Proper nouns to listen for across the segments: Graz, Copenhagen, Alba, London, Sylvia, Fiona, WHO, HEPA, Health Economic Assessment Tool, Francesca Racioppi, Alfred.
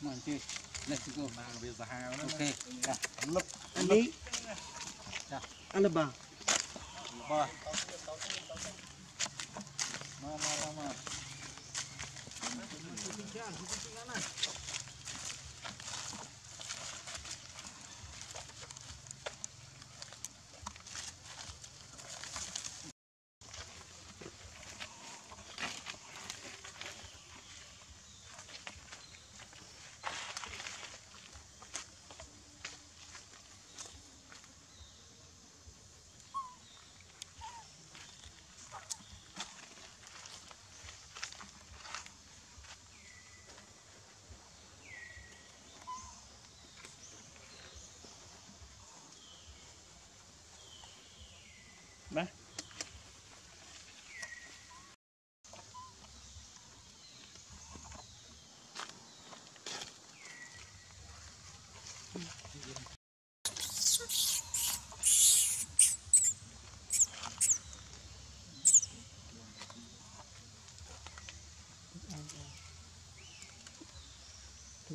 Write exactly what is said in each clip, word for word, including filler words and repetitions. Mòn chưa? Let's go. Okay. Look. Andy. Alba. Alba. Mama, mama. Bye. To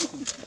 Hãy subscribe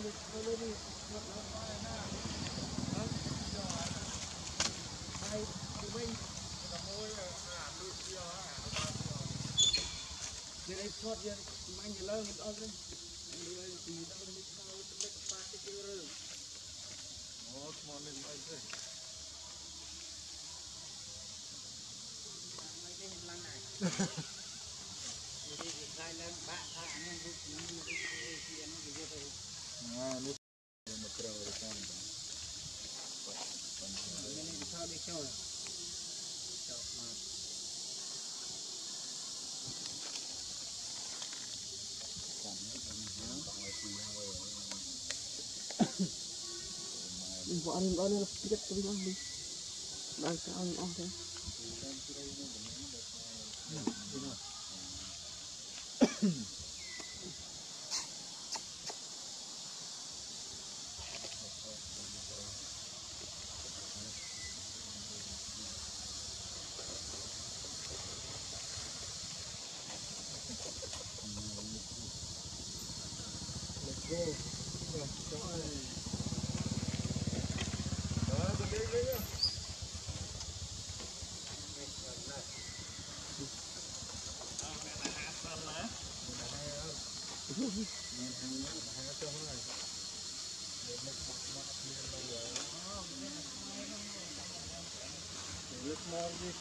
Hãy Võ anh võ nên biết tôi đang đi đang sao anh ăn thế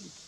Thank you.